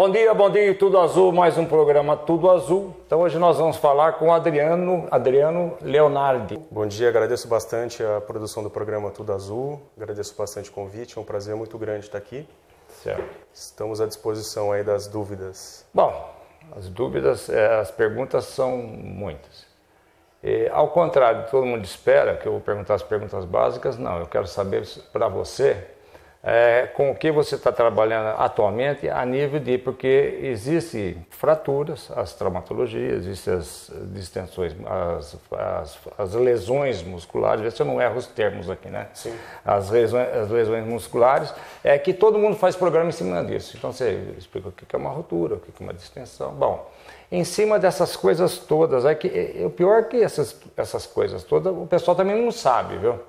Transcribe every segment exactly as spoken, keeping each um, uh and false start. Bom dia, bom dia, Tudo Azul, mais um programa Tudo Azul. Então hoje nós vamos falar com o Adriano, Adriano Leonardi. Bom dia, agradeço bastante a produção do programa Tudo Azul, agradeço bastante o convite, é um prazer muito grande estar aqui. Certo. Estamos à disposição aí das dúvidas. Bom, as dúvidas, as perguntas são muitas. E, ao contrário, todo mundo espera que eu vou perguntar as perguntas básicas, não, eu quero saber para você... É, com o que você está trabalhando atualmente a nível de, porque existem fraturas, as traumatologias, existem as distensões, as, as, as lesões musculares, vê se eu não erro os termos aqui, né? Sim. As lesões, as lesões musculares, é que todo mundo faz programa em cima disso, então você explica o que é uma rotura, o que é uma distensão, bom... Em cima dessas coisas todas, é que, é, o pior é que essas, essas coisas todas o pessoal também não sabe, viu?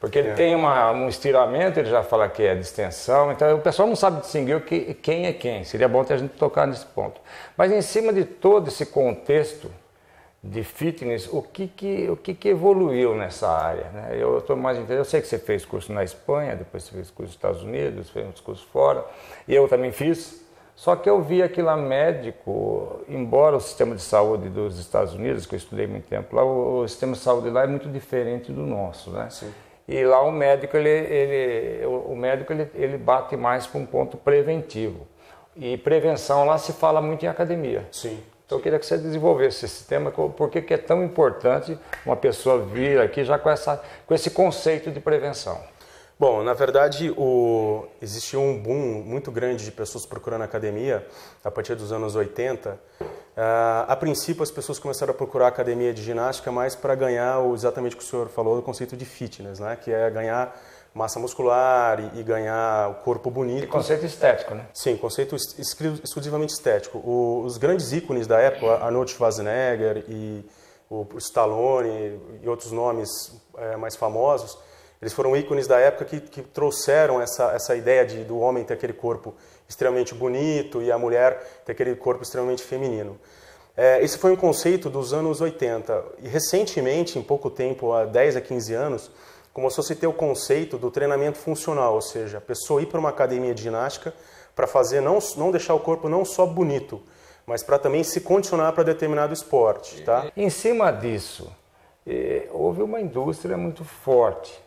Porque ele é. tem uma, um estiramento, ele já fala que é distensão, então o pessoal não sabe distinguir o que, quem é quem. Seria bom ter a gente tocar nesse ponto. Mas em cima de todo esse contexto de fitness, o que, que, o que, que evoluiu nessa área? Né? Eu estou mais interessado, eu sei que você fez curso na Espanha, depois você fez curso nos Estados Unidos, fez uns cursos fora, e eu também fiz. Só que eu vi aqui lá médico, embora o sistema de saúde dos Estados Unidos, que eu estudei muito tempo lá, o sistema de saúde lá é muito diferente do nosso, né? Sim. E lá o médico, ele, ele, o médico ele, ele bate mais para um ponto preventivo. E prevenção lá se fala muito em academia. Sim. Então eu queria que você desenvolvesse esse tema, porque que é tão importante uma pessoa vir aqui já com, essa, com esse conceito de prevenção. Bom, na verdade, o, existiu um boom muito grande de pessoas procurando academia a partir dos anos oitenta. Uh, a princípio, as pessoas começaram a procurar academia de ginástica mais para ganhar o, exatamente o que o senhor falou, o conceito de fitness, né? Que é ganhar massa muscular e, e ganhar o corpo bonito. E conceito estético, né? Sim, conceito exclusivamente estético. O, os grandes ícones da época, Arnold Schwarzenegger e o Stallone e outros nomes é, mais famosos, eles foram ícones da época que, que trouxeram essa, essa ideia de, do homem ter aquele corpo extremamente bonito e a mulher ter aquele corpo extremamente feminino. É, esse foi um conceito dos anos oitenta. E recentemente, em pouco tempo, há dez a quinze anos, começou a se ter o conceito do treinamento funcional, ou seja, a pessoa ir para uma academia de ginástica para fazer, não, não deixar o corpo não só bonito, mas para também se condicionar para determinado esporte. Tá? Em cima disso, houve uma indústria muito forte,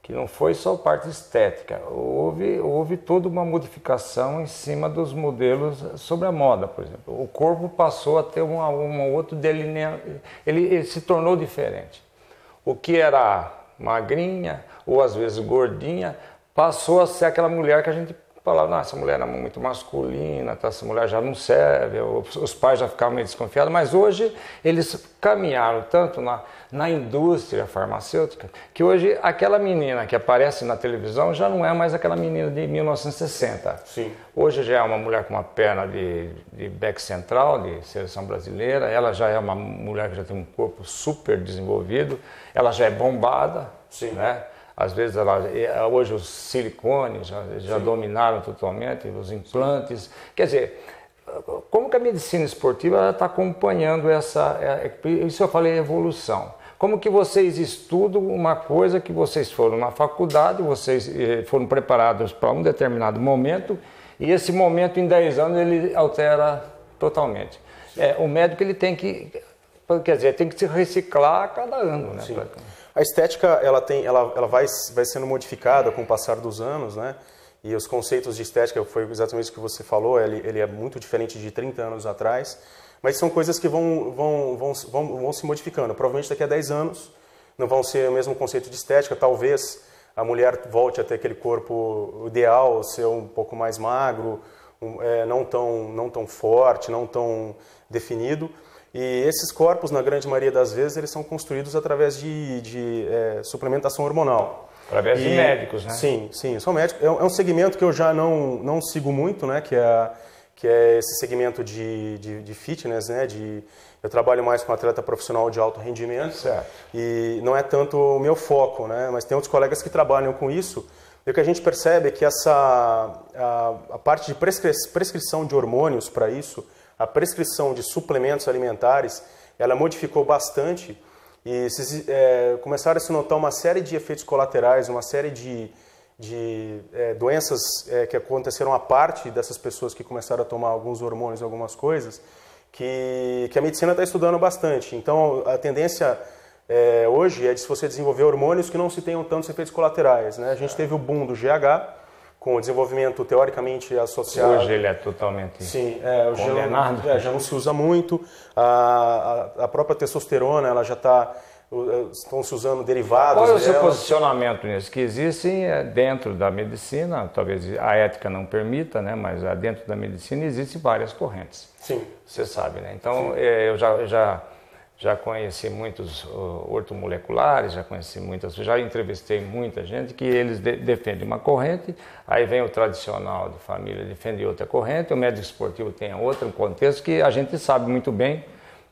que não foi só parte estética, houve, houve toda uma modificação em cima dos modelos sobre a moda, por exemplo. O corpo passou a ter um outro delineamento, ele, ele se tornou diferente. O que era magrinha, ou às vezes gordinha, passou a ser aquela mulher que a gente falava, não, essa mulher era muito masculina, tá? Essa mulher já não serve, os pais já ficavam meio desconfiados, mas hoje eles caminharam tanto na, na indústria farmacêutica, que hoje aquela menina que aparece na televisão já não é mais aquela menina de mil novecentos e sessenta. Sim. Hoje já é uma mulher com uma perna de, de back central, de seleção brasileira, ela já é uma mulher que já tem um corpo super desenvolvido, ela já é bombada, Sim. né? Às vezes, ela, hoje os silicones já, já dominaram totalmente, os implantes. Quer dizer, como que a medicina esportiva está acompanhando essa... É, isso eu falei evolução. Como que vocês estudam uma coisa que vocês foram na faculdade, vocês foram preparados para um determinado momento, e esse momento em dez anos ele altera totalmente. É, o médico ele tem que... Quer dizer, tem que se reciclar a cada ano, né? Sim. A estética ela tem, ela, ela vai, vai sendo modificada com o passar dos anos, né? E os conceitos de estética, foi exatamente o que você falou, ele, ele é muito diferente de trinta anos atrás, mas são coisas que vão, vão, vão, vão, vão se modificando. Provavelmente daqui a dez anos não vão ser o mesmo conceito de estética, talvez a mulher volte a ter aquele corpo ideal, ser um pouco mais magro, um, é, não tão, não tão forte, não tão definido. E esses corpos, na grande maioria das vezes, eles são construídos através de, de é, suplementação hormonal. Através e, de médicos, né? Sim, sim. São médicos. É, é um segmento que eu já não, não sigo muito, né? Que é, que é esse segmento de, de, de fitness, né? De, eu trabalho mais com atleta profissional de alto rendimento. Certo. E não é tanto o meu foco, né? Mas tem outros colegas que trabalham com isso. E o que a gente percebe é que essa, a, a parte de prescri prescrição de hormônios para isso... A prescrição de suplementos alimentares, ela modificou bastante e se, é, começaram a se notar uma série de efeitos colaterais, uma série de, de é, doenças é, que aconteceram à parte dessas pessoas que começaram a tomar alguns hormônios, algumas coisas, que, que a medicina está estudando bastante. Então, a tendência é, hoje é de você desenvolver hormônios que não se tenham tantos efeitos colaterais, né? A gente é. teve o boom do G H, com o desenvolvimento teoricamente associado... Hoje ele é totalmente Sim, é, hoje condenado. Já, é, já não se usa muito. A, a, a própria testosterona, ela já está... Estão se usando derivados dela. Qual é o seu posicionamento nisso? Que existem dentro da medicina, talvez a ética não permita, né? Mas dentro da medicina existem várias correntes. Sim. Você sabe, né? Então, Sim. eu já... já... Já conheci muitos uh, ortomoleculares, já conheci muitas, já entrevistei muita gente que eles de, defendem uma corrente, aí vem o tradicional de família, defende outra corrente, o médico esportivo tem outra, um contexto que a gente sabe muito bem.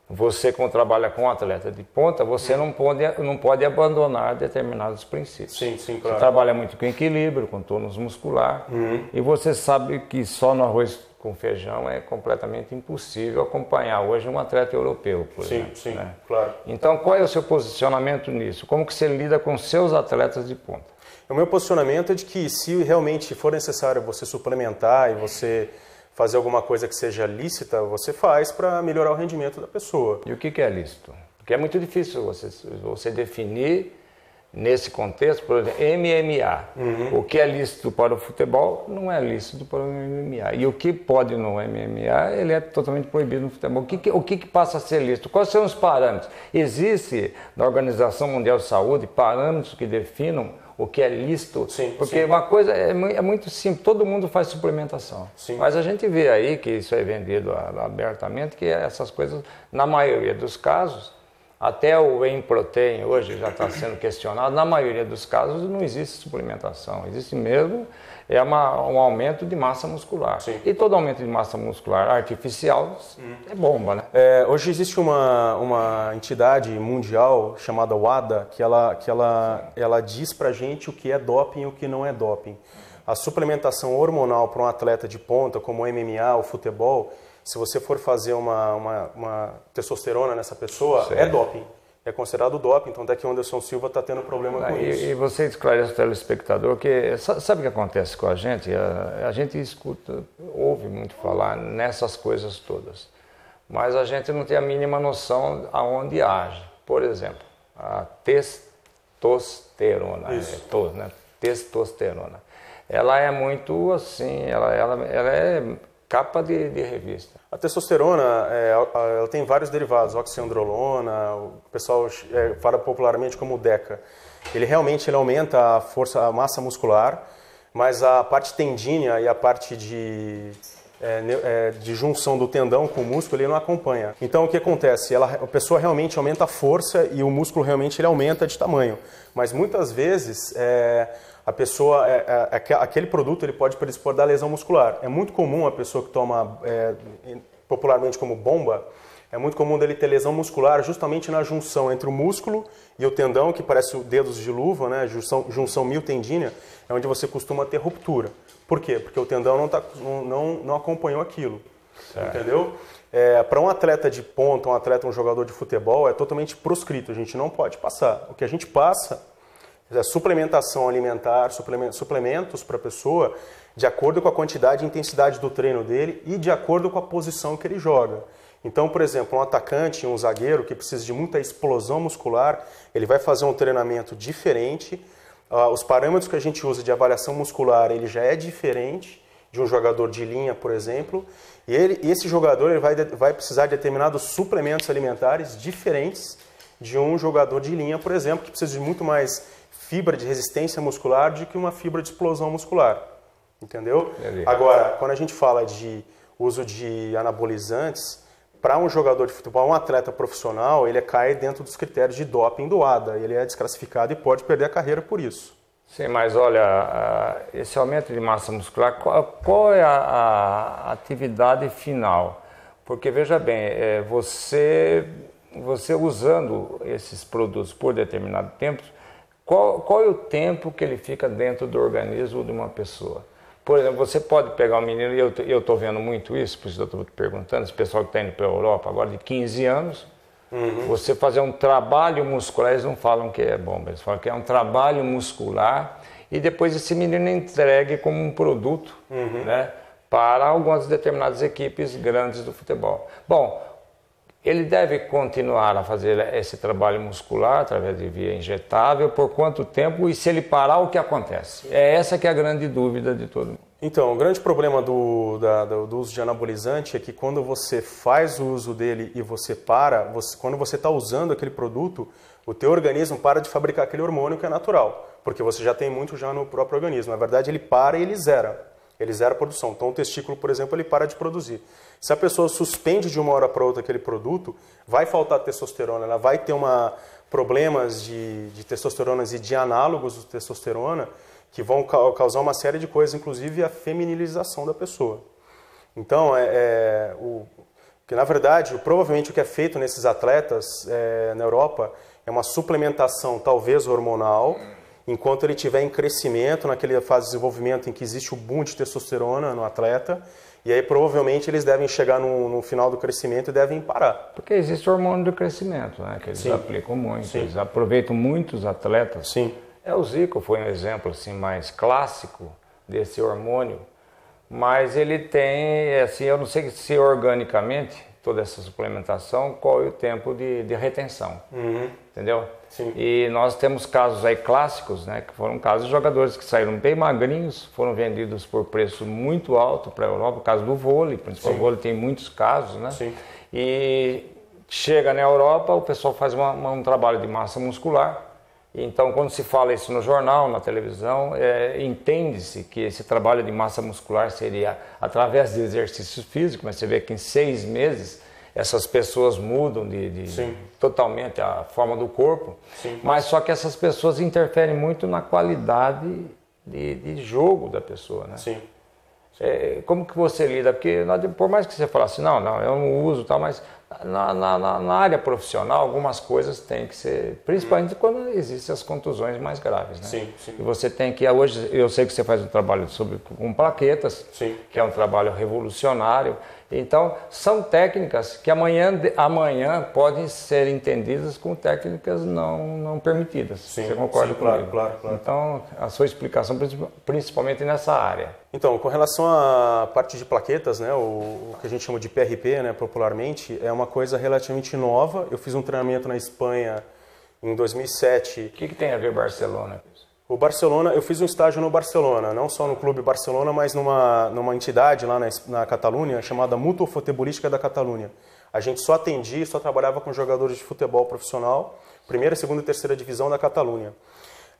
Você, quando trabalha com atleta de ponta, você não pode, não pode abandonar determinados princípios. Sim, sim, claro. Você trabalha muito com equilíbrio, com tônus muscular, uhum. e você sabe que só no arroz com feijão é completamente impossível acompanhar hoje um atleta europeu, por sim, exemplo. Sim, sim, né? Claro. Então, qual é o seu posicionamento nisso? Como que você lida com seus atletas de ponta? O meu posicionamento é de que, se realmente for necessário você suplementar e você... fazer alguma coisa que seja lícita, você faz para melhorar o rendimento da pessoa. E o que é lícito? Porque é muito difícil você, você definir nesse contexto, por exemplo, M M A. Uhum. O que é lícito para o futebol não é lícito para o M M A. E o que pode no M M A, ele é totalmente proibido no futebol. O que, que, o que, que passa a ser lícito? Quais são os parâmetros? Existe na Organização Mundial de Saúde parâmetros que definam o que é lícito, sim, porque sim. uma coisa é, é muito simples, todo mundo faz suplementação, sim. mas a gente vê aí que isso é vendido abertamente, que essas coisas, na maioria dos casos, até o whey protein hoje já está sendo questionado, na maioria dos casos não existe suplementação, existe mesmo é uma, um aumento de massa muscular, sim. e todo aumento de massa muscular artificial hum. é bomba, né? É, hoje existe uma, uma entidade mundial chamada WADA, que ela, que ela, ela diz pra gente o que é doping e o que não é doping. A suplementação hormonal para um atleta de ponta, como o M M A, o futebol, se você for fazer uma, uma, uma testosterona nessa pessoa, certo. é doping. É considerado doping, então até que o Anderson Silva está tendo problema ah, com e, isso. E você esclarece o telespectador que, sabe o que acontece com a gente? A, a gente escuta, ouve muito falar nessas coisas todas, mas a gente não tem a mínima noção aonde age. Por exemplo, a testosterona, isso. É tos, né? Testosterona, ela é muito assim, ela, ela, ela é... capa de, de revista. A testosterona, é, ela tem vários derivados, oxandrolona, o pessoal é, fala popularmente como DECA. Ele realmente ele aumenta a força, a massa muscular, mas a parte tendínea e a parte de, é, de junção do tendão com o músculo, ele não acompanha. Então o que acontece? Ela, a pessoa realmente aumenta a força e o músculo realmente ele aumenta de tamanho, mas muitas vezes... É, A pessoa, é, é, aquele produto ele pode predispor da lesão muscular. É muito comum a pessoa que toma, é, popularmente como bomba, é muito comum dele ter lesão muscular justamente na junção entre o músculo e o tendão, que parece dedos de luva, né? Junção, junção miotendínea, é onde você costuma ter ruptura. Por quê? Porque o tendão não, tá, não, não, não acompanhou aquilo, certo. Entendeu? É, para um atleta de ponta, um atleta, um jogador de futebol, é totalmente proscrito, a gente não pode passar. O que a gente passa... suplementação alimentar, suplementos para a pessoa de acordo com a quantidade e intensidade do treino dele e de acordo com a posição que ele joga. Então, por exemplo, um atacante, um zagueiro que precisa de muita explosão muscular, ele vai fazer um treinamento diferente. Uh, os parâmetros que a gente usa de avaliação muscular, ele já é diferente de um jogador de linha, por exemplo. E ele, esse jogador ele vai, vai precisar de determinados suplementos alimentares diferentes de um jogador de linha, por exemplo, que precisa de muito mais fibra de resistência muscular do que uma fibra de explosão muscular, entendeu? Beleza. Agora, quando a gente fala de uso de anabolizantes, para um jogador de futebol, um atleta profissional, ele cai dentro dos critérios de doping do WADA, ele é desclassificado e pode perder a carreira por isso. Sim, mas olha, esse aumento de massa muscular, qual é a atividade final? Porque veja bem, você, você usando esses produtos por determinado tempo, Qual, qual é o tempo que ele fica dentro do organismo de uma pessoa? Por exemplo, você pode pegar um menino, e eu estou vendo muito isso, por isso eu estou perguntando, esse pessoal que está indo para a Europa agora de quinze anos, Uhum. Você fazer um trabalho muscular, eles não falam que é bomba, eles falam que é um trabalho muscular e depois esse menino entregue como um produto, uhum, né, para algumas determinadas equipes grandes do futebol. Bom, ele deve continuar a fazer esse trabalho muscular através de via injetável, por quanto tempo e se ele parar, o que acontece? É essa que é a grande dúvida de todo mundo. Então, o grande problema do, da, do uso de anabolizante é que quando você faz o uso dele e você para, você, quando você está usando aquele produto, o teu organismo para de fabricar aquele hormônio que é natural, porque você já tem muito já no próprio organismo. Na verdade, ele para e ele zera. Ele zera a produção. Então, o testículo, por exemplo, ele para de produzir. Se a pessoa suspende de uma hora para outra aquele produto, vai faltar testosterona, ela vai ter uma, problemas de, de testosteronas e de análogos de testosterona, que vão causar uma série de coisas, inclusive a feminilização da pessoa. Então, é, é, o, que, na verdade, provavelmente o que é feito nesses atletas é, na Europa é uma suplementação, talvez hormonal, enquanto ele estiver em crescimento, naquela fase de desenvolvimento em que existe o boom de testosterona no atleta, e aí provavelmente eles devem chegar no, no final do crescimento e devem parar. Porque existe o hormônio do crescimento, né, que eles, sim, aplicam muito, sim, eles aproveitam muitos atletas. Sim. É, o Zico foi um exemplo assim, mais clássico desse hormônio, mas ele tem, assim, eu não sei se organicamente, toda essa suplementação, qual é o tempo de, de retenção, uhum, entendeu? Sim. E nós temos casos aí clássicos, né, que foram casos de jogadores que saíram bem magrinhos, foram vendidos por preço muito alto para a Europa, o caso do vôlei, principalmente, o vôlei tem muitos casos, né? Sim. E chega na Europa, o pessoal faz uma, uma, um trabalho de massa muscular. Então, quando se fala isso no jornal, na televisão, é, entende-se que esse trabalho de massa muscular seria através de exercícios físicos, mas você vê que em seis meses essas pessoas mudam de, de totalmente a forma do corpo, sim, mas só que essas pessoas interferem muito na qualidade de, de jogo da pessoa, né? Sim. É, como que você lida? Porque por mais que você fale assim, não, não, eu não uso tal, mas na, na, na área profissional algumas coisas têm que ser, principalmente, hum, quando existem as contusões mais graves, né? Sim, sim. E você tem que, hoje eu sei que você faz um trabalho sobre, com plaquetas, sim, que é um trabalho revolucionário, então são técnicas que amanhã, amanhã podem ser entendidas como técnicas não, não permitidas, sim, você concorda, sim, comigo? Claro, claro, claro. Então a sua explicação principalmente nessa área. Então, com relação à parte de plaquetas, né, o, o que a gente chama de P R P, né, popularmente, é uma coisa relativamente nova. Eu fiz um treinamento na Espanha em dois mil e sete. O que, que tem a ver Barcelona? O Barcelona, eu fiz um estágio no Barcelona, não só no clube Barcelona, mas numa, numa entidade lá na, na Catalunha, chamada Mutua Futebolística da Catalunha. A gente só atendia, só trabalhava com jogadores de futebol profissional, primeira, segunda e terceira divisão da Catalunha.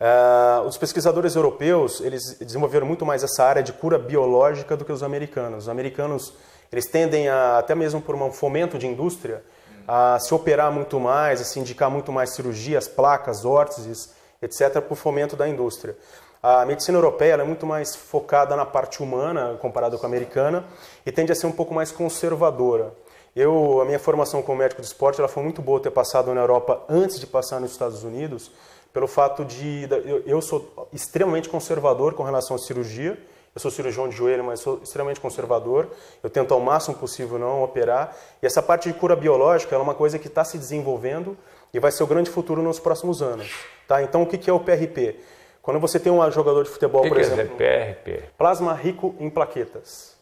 Uh, os pesquisadores europeus, eles desenvolveram muito mais essa área de cura biológica do que os americanos. Os americanos, eles tendem a, até mesmo por um fomento de indústria, a se operar muito mais, a se indicar muito mais cirurgias, placas, órteses, etcétera, por fomento da indústria. A medicina europeia ela é muito mais focada na parte humana, comparada com a americana, e tende a ser um pouco mais conservadora. Eu, a minha formação como médico de esporte, ela foi muito boa ter passado na Europa antes de passar nos Estados Unidos, pelo fato de eu sou extremamente conservador com relação à cirurgia. Eu sou cirurgião de joelho, mas sou extremamente conservador. Eu tento ao máximo possível não operar. E essa parte de cura biológica ela é uma coisa que está se desenvolvendo e vai ser o grande futuro nos próximos anos. Tá? Então, o que é o P R P? Quando você tem um jogador de futebol, por exemplo... O que é P R P? Plasma rico em plaquetas.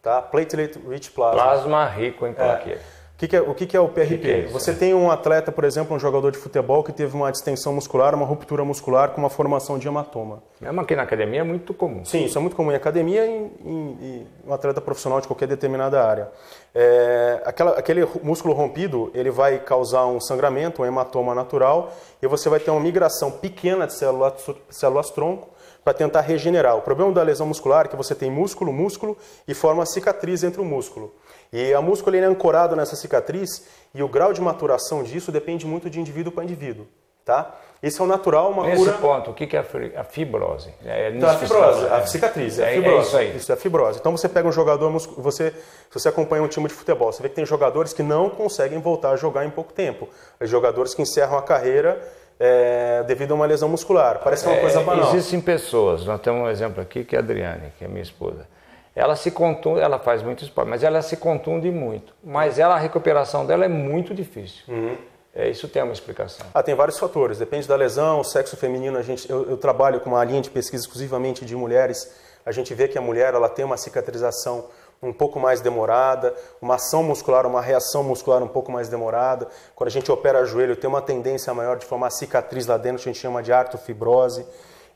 Tá? Platelet rich plasma. Plasma rico em plaquetas. É. O que, que, é, o que, que é o P R P? Que que é isso, você, né, tem um atleta, por exemplo, um jogador de futebol que teve uma distensão muscular, uma ruptura muscular com uma formação de hematoma. Mesmo aqui na academia é muito comum. Sim, isso é muito comum em academia e em, em, em um atleta profissional de qualquer determinada área. É, aquela, aquele músculo rompido, ele vai causar um sangramento, um hematoma natural, e você vai ter uma migração pequena de células, células-tronco para tentar regenerar. O problema da lesão muscular é que você tem músculo, músculo e forma cicatriz entre o músculo. E o músculo ele é ancorado nessa cicatriz e o grau de maturação disso depende muito de indivíduo para indivíduo, tá? Isso é o natural, uma Nesse cura... Nesse ponto, o que é a fibrose? É então, a fibrose, é. a cicatriz, é, é a fibrose. É isso aí. Isso é a fibrose. Então você pega um jogador, você, se você acompanha um time de futebol, você vê que tem jogadores que não conseguem voltar a jogar em pouco tempo. Os jogadores que encerram a carreira é, devido a uma lesão muscular. Parece uma é, coisa banal. Existem pessoas, nós temos um exemplo aqui que é a Adriane, que é minha esposa. Ela se contunde, ela faz muito esporte, mas ela se contunde muito. Mas ela, a recuperação dela é muito difícil. Uhum. É, isso tem uma explicação. Ah, tem vários fatores, depende da lesão, o sexo feminino, a gente, eu, eu trabalho com uma linha de pesquisa exclusivamente de mulheres, a gente vê que a mulher ela tem uma cicatrização um pouco mais demorada, uma ação muscular, uma reação muscular um pouco mais demorada. Quando a gente opera joelho, tem uma tendência maior de formar cicatriz lá dentro, que a gente chama de artrofibrose.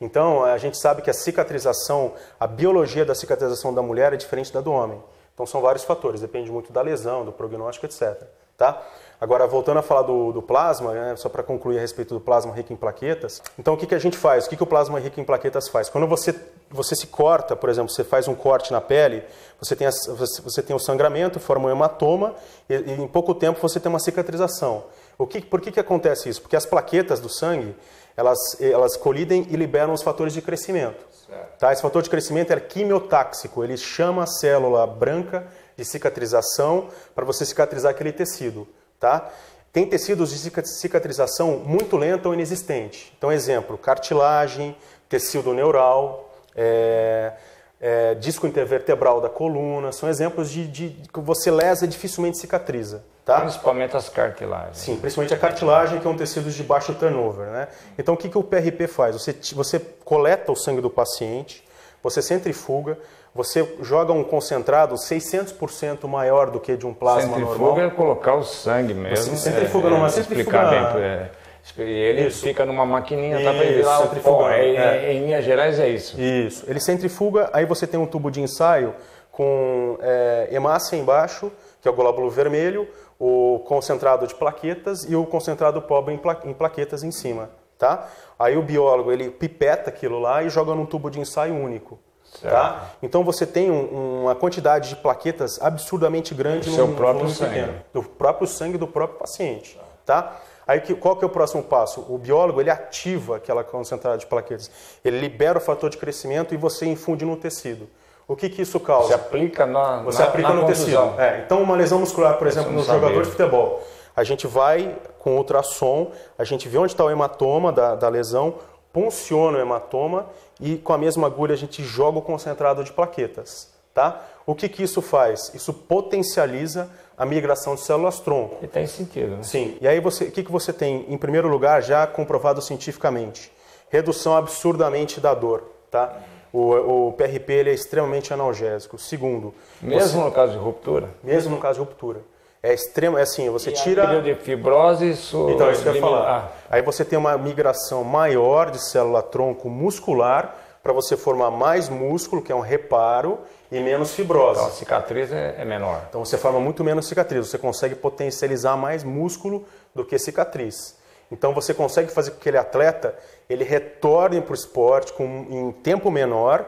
Então, a gente sabe que a cicatrização, a biologia da cicatrização da mulher é diferente da do homem. Então, são vários fatores, depende muito da lesão, do prognóstico, etcétera. Tá? Agora, voltando a falar do, do plasma, né, só para concluir a respeito do plasma rico em plaquetas. Então, o que, que a gente faz? O que, que o plasma rico em plaquetas faz? Quando você, você se corta, por exemplo, você faz um corte na pele, você tem, a, você tem o sangramento, forma um hematoma, e, e em pouco tempo você tem uma cicatrização. O que, por que, que acontece isso? Porque as plaquetas do sangue, elas, elas colidem e liberam os fatores de crescimento. Tá? Esse fator de crescimento é quimiotáxico, ele chama a célula branca de cicatrização para você cicatrizar aquele tecido. Tá? Tem tecidos de cicatrização muito lenta ou inexistente. Então, exemplo, cartilagem, tecido neural, é, é, disco intervertebral da coluna, são exemplos de, de, de que você lesa e dificilmente cicatriza. Tá? Principalmente as cartilagens. Sim, principalmente a cartilagem, que é um tecido de baixo turnover. Né? Então, o que, que o P R P faz? Você, você coleta o sangue do paciente, você centrifuga, você joga um concentrado seiscentos por cento maior do que de um plasma centrifuga normal. Centrifuga é colocar o sangue mesmo. Você centrifuga é, numa é, centrifuga... Explicar bem, é, ele isso. fica numa maquininha, tá para lá o pó. É, é. Em Minas Gerais é isso. Isso. Ele centrifuga, aí você tem um tubo de ensaio com é, hemácia embaixo, que é o glóbulo vermelho, o concentrado de plaquetas e o concentrado pobre em, pla em plaquetas em cima, tá? Aí o biólogo, ele pipeta aquilo lá e joga num tubo de ensaio único, tá? Então você tem um, uma quantidade de plaquetas absurdamente grande no seu próprio sangue, do próprio sangue do próprio paciente, tá? Aí qual que é o próximo passo? O biólogo, ele ativa aquela concentrada de plaquetas, ele libera o fator de crescimento e você infunde no tecido. O que, que isso causa? Você aplica, na, Você na, aplica na no tecido. É, então, uma lesão muscular, por exemplo, no saber. jogador de futebol. A gente vai com ultrassom, a gente vê onde está o hematoma da, da lesão, punciona o hematoma e com a mesma agulha a gente joga o concentrado de plaquetas. Tá? O que, que isso faz? Isso potencializa a migração de células-tronco. E tem sentido, né? Sim. E aí o que, que você tem? Em primeiro lugar, já comprovado cientificamente, redução absurdamente da dor. Tá? O, o P R P ele é extremamente analgésico. Segundo, mesmo você... no caso de ruptura, mesmo no caso de ruptura, é extremo, é assim, você e tira a de fibrose, so... então isso que eu ia falar. Aí você tem uma migração maior de célula tronco muscular para você formar mais músculo, que é um reparo, e menos fibrose. Então, a cicatriz é menor. Então você forma muito menos cicatriz, você consegue potencializar mais músculo do que cicatriz. Então você consegue fazer com que aquele atleta ele retorne para o esporte com, em tempo menor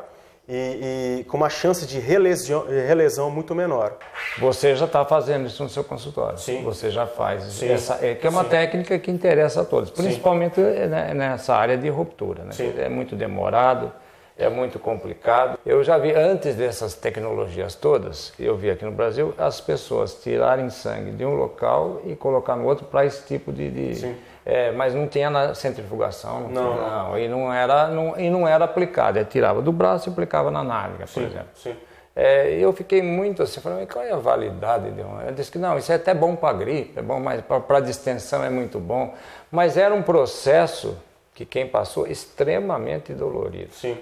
e, e com uma chance de relesão, relesão muito menor. Você já está fazendo isso no seu consultório? Sim. Você já faz. Sim. Essa, é, que é uma Sim. técnica que interessa a todos, principalmente Sim. nessa área de ruptura. Né? É muito demorado, é muito complicado. Eu já vi, antes dessas tecnologias todas, eu vi aqui no Brasil, as pessoas tirarem sangue de um local e colocar no outro para esse tipo de... de... Sim. É, mas não tinha na centrifugação, não, não, tinha, não. não. E, não era, não, e não era aplicado, eu tirava do braço e aplicava na nádega, por sim, exemplo. Sim. É, eu fiquei muito assim, falei, qual é a validade? De um? Eu disse que não, isso é até bom para gripe, é bom, mas para distensão é muito bom, mas era um processo que quem passou extremamente dolorido. Sim.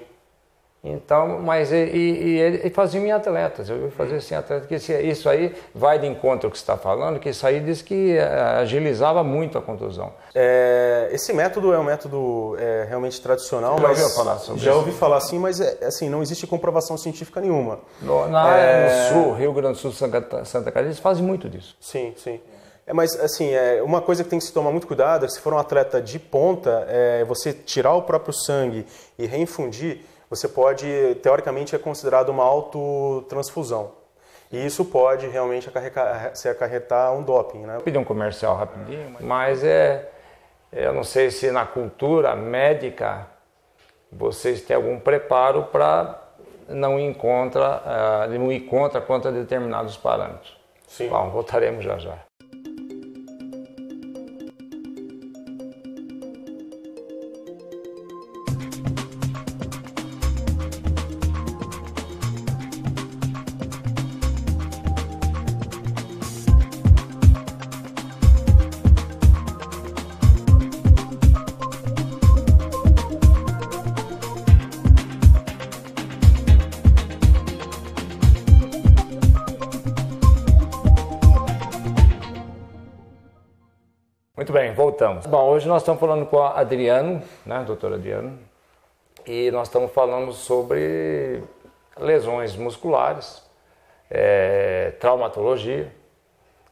Então, mas ele fazia em atletas, eu fazia assim atletas, que isso aí vai de encontro ao que você está falando, que isso aí diz que agilizava muito a contusão. É, esse método é um método é, realmente tradicional, já mas ouviu falar sobre já isso? ouvi falar assim, mas é, assim, não existe comprovação científica nenhuma. No, na área é... no sul, Rio Grande do Sul, Santa, Santa Catarina, eles fazem muito disso. Sim, sim. É, mas, assim, é, uma coisa que tem que se tomar muito cuidado é que se for um atleta de ponta, é, você tirar o próprio sangue e reinfundir, você pode, teoricamente, é considerado uma autotransfusão. E isso pode realmente acarrecar, se acarretar um doping, né? Vou pedir um comercial rapidinho, mas, mas é, eu não sei se na cultura médica vocês têm algum preparo para não ir contra, não ir contra, contra determinados parâmetros. Sim. Bom, voltaremos já já. voltamos. Bom, hoje nós estamos falando com o Adriano, né, doutor Adriano, e nós estamos falando sobre lesões musculares, é, traumatologia,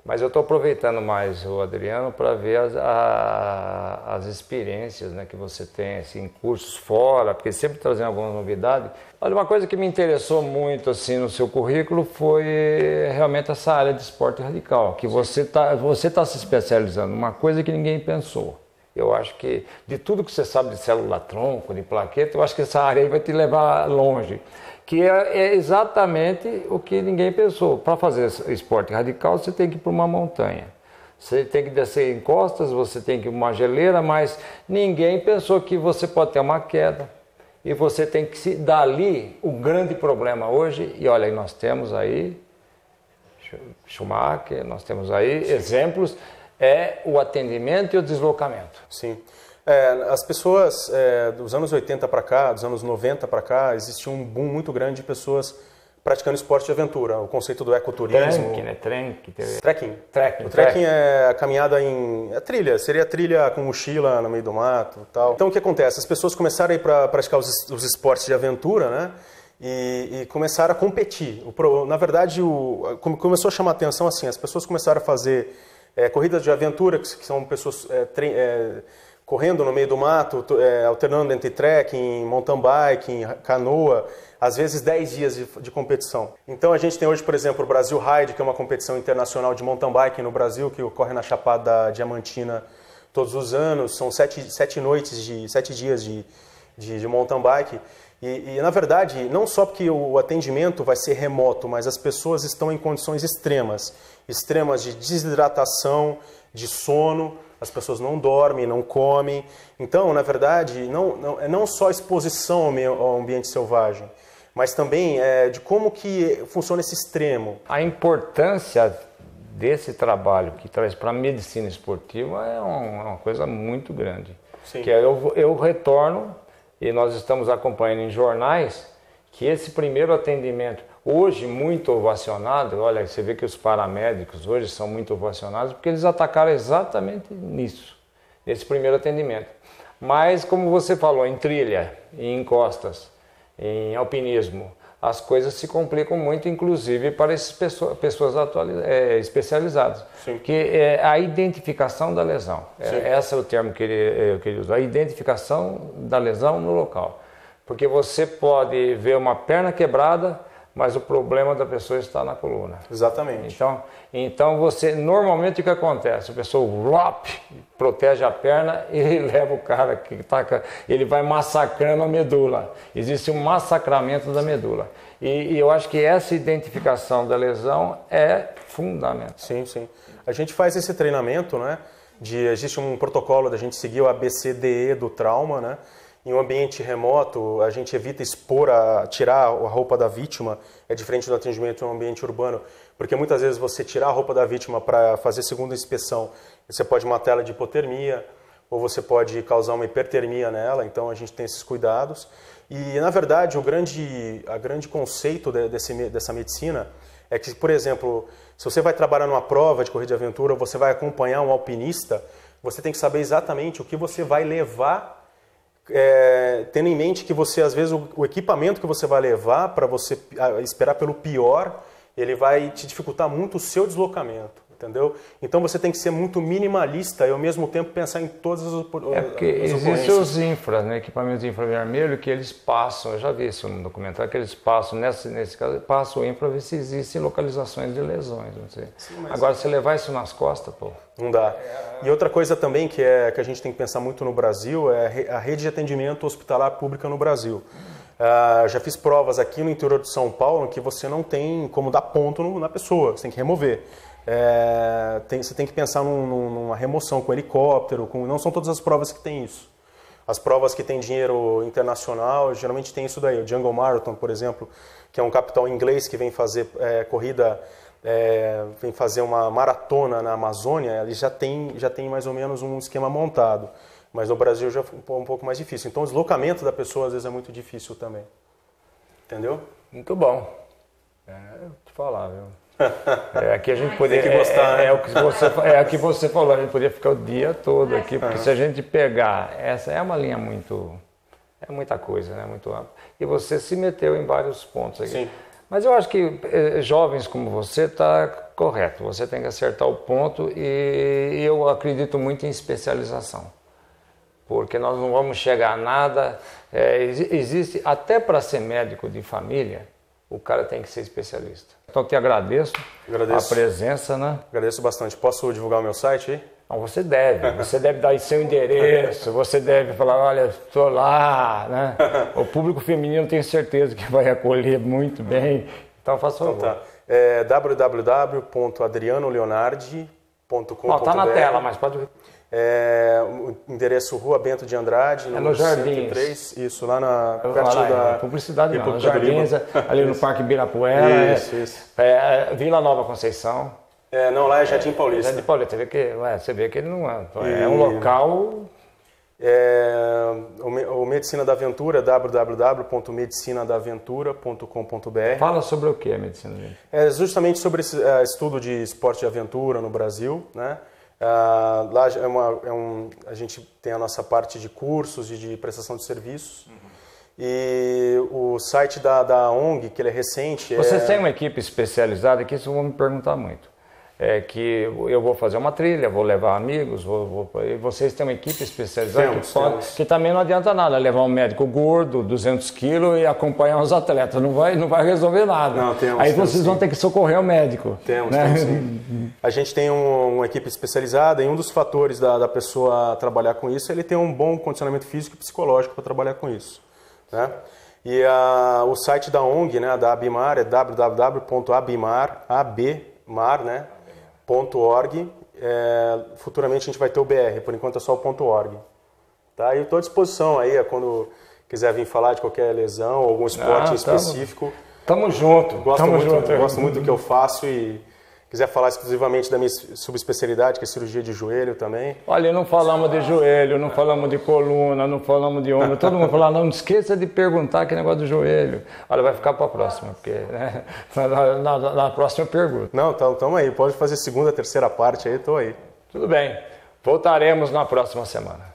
mas eu estou aproveitando mais o Adriano para ver as, a, as experiências, né, que você tem assim, em cursos fora, porque sempre trazendo alguma novidade. Olha, uma coisa que me interessou muito assim, no seu currículo foi realmente essa área de esporte radical, que você está você tá se especializando numa coisa que ninguém pensou. Eu acho que de tudo que você sabe de célula-tronco, de plaqueta, eu acho que essa área aí vai te levar longe. Que é, é exatamente o que ninguém pensou. Para fazer esporte radical, você tem que ir para uma montanha. Você tem que descer em costas, você tem que ir para uma geleira, mas ninguém pensou que você pode ter uma queda. E você tem que se dar ali o grande problema hoje. E olha, nós temos aí Schumacher, nós temos aí Sim. exemplos... É o atendimento e o deslocamento. Sim. É, as pessoas é, dos anos oitenta para cá, dos anos noventa para cá, existiu um boom muito grande de pessoas praticando esporte de aventura. O conceito do ecoturismo. Trekking, né? Trekking. Trekking. Trekking. O trekking é a caminhada em... É trilha. Seria trilha com mochila no meio do mato e tal. Então o que acontece? As pessoas começaram a ir para praticar os, os esportes de aventura, né? E, e começaram a competir. O, na verdade, o, começou a chamar a atenção assim. As pessoas começaram a fazer... É, corridas de aventura, que são pessoas é, é, correndo no meio do mato, é, alternando entre trekking, mountain biking, canoa, às vezes dez dias de, de competição. Então a gente tem hoje, por exemplo, o Brasil Ride, que é uma competição internacional de mountain biking no Brasil, que ocorre na Chapada Diamantina todos os anos, são sete, sete noites, de, sete dias de, de, de mountain bike. E, e, na verdade, não só porque o atendimento vai ser remoto, mas as pessoas estão em condições extremas. Extremas de desidratação, de sono, as pessoas não dormem, não comem. Então, na verdade, não, não, é não só exposição ao, meio, ao ambiente selvagem, mas também é, de como que funciona esse extremo. A importância desse trabalho que traz para a medicina esportiva é uma coisa muito grande. Sim. Que eu, eu retorno... E nós estamos acompanhando em jornais que esse primeiro atendimento, hoje muito ovacionado, olha, você vê que os paramédicos hoje são muito ovacionados, porque eles atacaram exatamente nisso, nesse primeiro atendimento. Mas, como você falou, em trilha, em costas, em alpinismo, as coisas se complicam muito, inclusive para essas pessoas, pessoas é, especializadas. Sim. Que é a identificação da lesão. É, esse é o termo que eu queria usar, a identificação da lesão no local. Porque você pode ver uma perna quebrada, mas o problema da pessoa está na coluna. Exatamente. Então, então você, normalmente o que acontece? A pessoa lop, protege a perna e leva o cara que tá, ele vai massacrando a medula. Existe um massacramento da medula. E, e eu acho que essa identificação da lesão é fundamental. Sim, sim. A gente faz esse treinamento, né? De, existe um protocolo da gente seguir o A B C D E do trauma, né? Em um ambiente remoto, a gente evita expor, a, tirar a roupa da vítima, é diferente do atendimento em um ambiente urbano, porque muitas vezes você tirar a roupa da vítima para fazer segunda inspeção, você pode matar ela de hipotermia, ou você pode causar uma hipertermia nela, então a gente tem esses cuidados. E, na verdade, o grande, a grande conceito de, desse, dessa medicina é que, por exemplo, se você vai trabalhar numa prova de corrida de aventura, você vai acompanhar um alpinista, você tem que saber exatamente o que você vai levar. É, tendo em mente que você, às vezes, o, o equipamento que você vai levar para você a, esperar pelo pior, ele vai te dificultar muito o seu deslocamento, entendeu? Então você tem que ser muito minimalista e, ao mesmo tempo, pensar em todas as oportunidades. É porque existem os infras, né, equipamentos infravermelho, que eles passam, eu já vi isso no documentário, que eles passam, nesse, nesse caso, passam o infra para ver se existem localizações de lesões. Não sei. Sim, mas... Agora, se levar isso nas costas, pô... Não dá. E outra coisa também que, é, que a gente tem que pensar muito no Brasil é a rede de atendimento hospitalar pública no Brasil. Uh, já fiz provas aqui no interior de São Paulo que você não tem como dar ponto no, na pessoa, você tem que remover. É, tem, você tem que pensar num, numa remoção com helicóptero, com, não são todas as provas que tem isso. As provas que tem dinheiro internacional, geralmente tem isso daí. O Jungle Marathon, por exemplo, que é um capital inglês que vem fazer é, corrida... É, vem fazer uma maratona na Amazônia, ele já tem, já tem mais ou menos um esquema montado. Mas no Brasil já é um pouco mais difícil. Então o deslocamento da pessoa às vezes é muito difícil também. Entendeu? Muito bom. É, eu te falar, viu? É, aqui a gente poderia. Tem que gostar, é, né? É o que você, é o que você falou, a gente poderia ficar o dia todo aqui, porque uhum. se a gente pegar, essa é uma linha muito. É muita coisa, né? Muito ampla. E você se meteu em vários pontos aqui. Sim. Mas eu acho que jovens como você está correto, você tem que acertar o ponto e eu acredito muito em especialização. Porque nós não vamos chegar a nada. É, existe, até para ser médico de família, o cara tem que ser especialista. Então te agradeço, agradeço. a presença, né? Agradeço bastante. Posso divulgar o meu site aí? Não, você deve, você deve dar seu endereço, você deve falar, olha, estou lá, né? O público feminino tenho certeza que vai acolher muito bem, então faça o favor. Então, tá. É, w w w ponto adriano leonardi ponto com ponto b r. Não, está na tela, mas pode... É, o endereço Rua Bento de Andrade, número é cento e três, isso, lá na perto lá, da... Publicidade não, nos Jardins, ali no Parque Ibirapuera, isso, é, isso. É, Vila Nova Conceição. É, não, lá é Jardim Paulista. É, Jardim Paulista, você vê que, ué, você vê que ele não é. É um local... É, o, o Medicina da Aventura, w w w ponto medicina da aventura ponto com ponto b r. Fala sobre o que é Medicina da Aventura? É justamente sobre esse uh, estudo de esporte de aventura no Brasil, né? Uh, lá é uma, é um, a gente tem a nossa parte de cursos e de prestação de serviços. Uhum. E o site da, da ONG, que ele é recente... Você é... tem uma equipe especializada, que isso vão me perguntar muito. É que eu vou fazer uma trilha, vou levar amigos, vou, vou, e vocês têm uma equipe especializada temos, que, pode, que também não adianta nada levar um médico gordo, duzentos quilos e acompanhar os atletas, não vai, não vai resolver nada. Não, temos, aí temos, vocês sim. vão ter que socorrer o médico. Temos, né? temos sim. A gente tem um, uma equipe especializada e um dos fatores da, da pessoa trabalhar com isso é ele ter um bom condicionamento físico e psicológico para trabalhar com isso. Né? E a, o site da ONG, né, da ABMAR, é w w w ponto abmar, A B M A R, né? .org, é, futuramente a gente vai ter o B R, por enquanto é só o .org. Tá? E estou à disposição aí, é, quando quiser vir falar de qualquer lesão, algum esporte ah, específico. Tamo, tamo junto. Gosto, tamo muito, junto. Gosto muito do que eu faço e quiser falar exclusivamente da minha subespecialidade, que é cirurgia de joelho também. Olha, não falamos de joelho, não falamos de coluna, não falamos de ombro. Todo mundo fala, não esqueça de perguntar que negócio do joelho. Olha, vai ficar para a próxima, porque né? na, na, na próxima eu pergunto. Não, então tamo aí, pode fazer segunda, terceira parte aí, estou aí. Tudo bem, voltaremos na próxima semana.